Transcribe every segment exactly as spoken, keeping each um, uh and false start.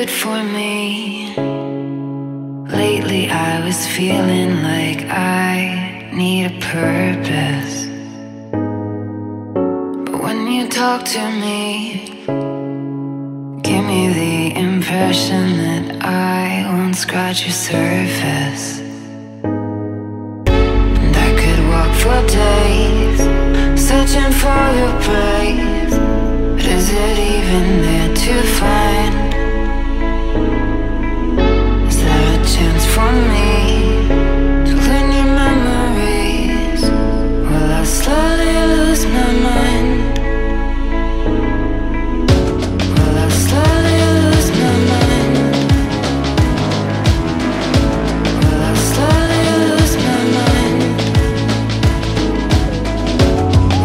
good for me. Lately I was feeling like I need a purpose, but when you talk to me, give me the impression that I won't scratch your surface. And I could walk for days, searching for your praise, but is it even there to find? Chance for me to learn your memories while I slowly lose my mind. While I slowly lose my mind. While I slowly lose my mind.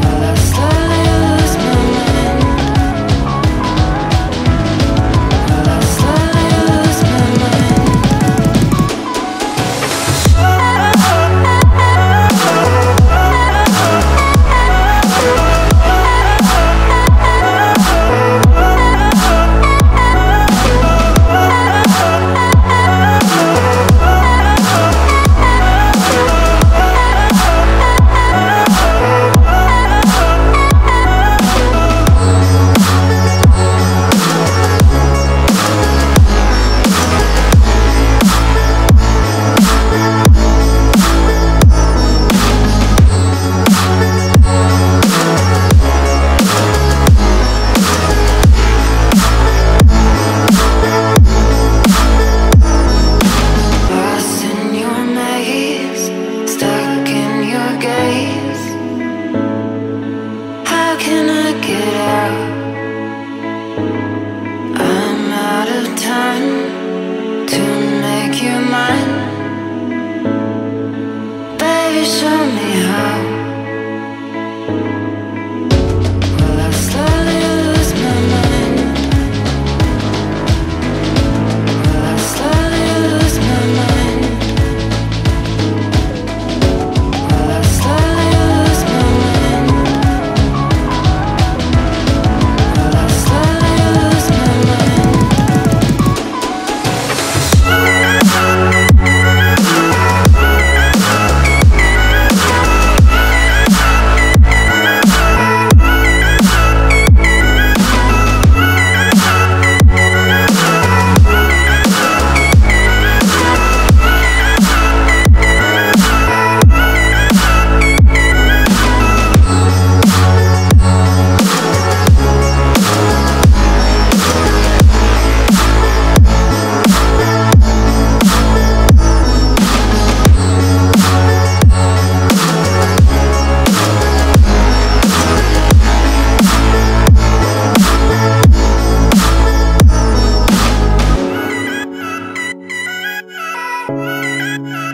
While I slowly lose my mind. While I slowly lose my mind. Bye.